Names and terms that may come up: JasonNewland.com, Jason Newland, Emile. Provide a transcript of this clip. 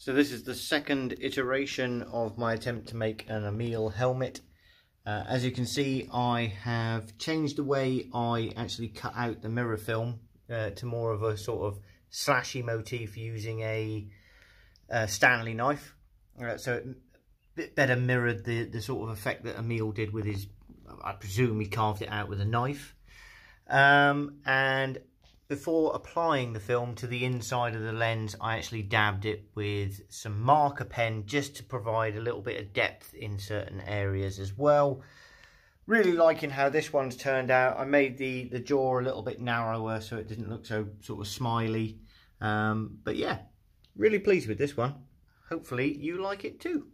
So this is the second iteration of my attempt to make an Emile helmet. As you can see, I have changed the way I actually cut out the mirror film to more of a sort of slashy motif using a Stanley knife. So it a bit better mirrored the sort of effect that Emile did with his, I presume he carved it out with a knife. And before applying the film to the inside of the lens, I actually dabbed it with some marker pen just to provide a little bit of depth in certain areas as well. Really liking how this one's turned out. I made the jaw a little bit narrower so it didn't look so sort of smiley. But yeah, really pleased with this one. Hopefully you like it too.